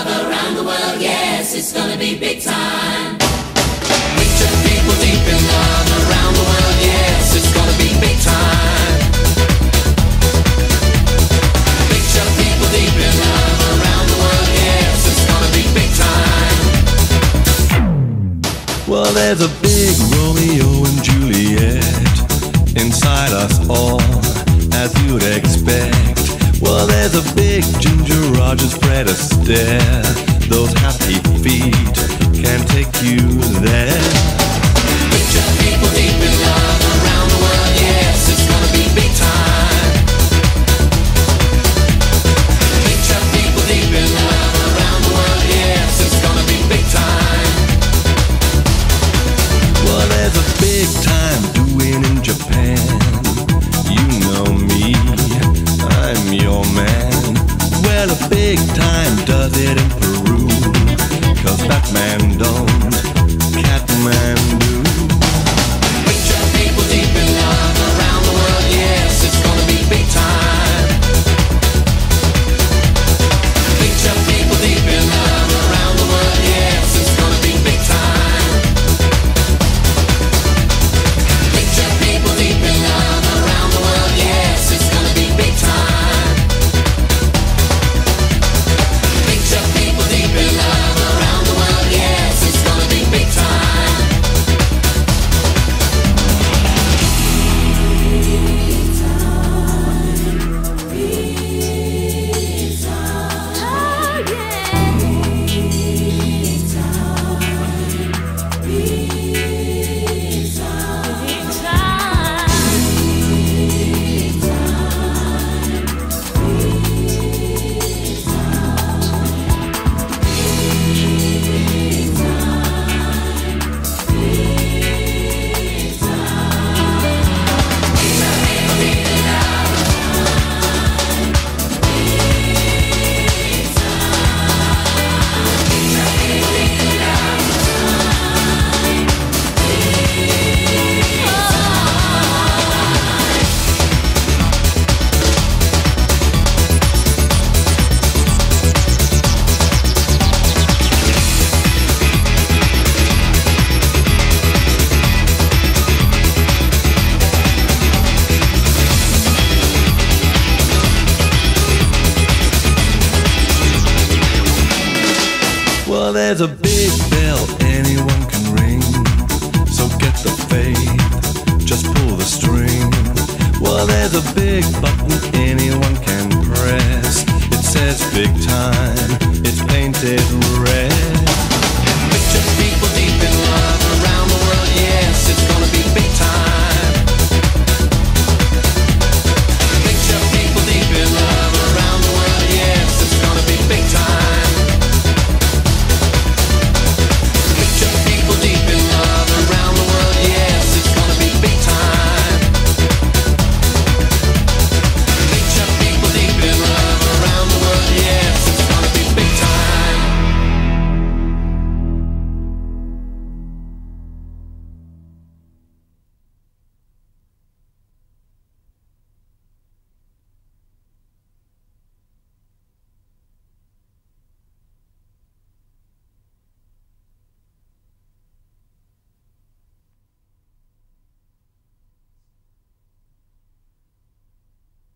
love around the world, yes, it's gonna be big time. Meet your people deep in love around the world, yes, it's gonna be big time. Meet your people deep in love around the world, yes, it's gonna be big time. Well, there's a big Romeo and Juliet inside us all, as you'd expect. Well, there's a big Ginger Rogers, Fred Astaire. Those happy feet can take you there. Put your people deep in love around the world, yes, it's gonna be big time. Put your people deep in love around the world, yes, it's gonna be big time. Well, there's a big time doing in Japan. You know me, I'm your man. Well, a big time does it in Peru, 'cause that man don't, Catman do. Put your people deep in love around the world, yes, it's gonna be big time. Put your people deep in love around the world, yes, it's gonna be big time. Put your people deep in love around the world, yes, it's gonna be big time. There's a big bell anyone can ring, so get the faith, just pull the string. Well, there's a big button anyone can press. It says big time, it's painted red.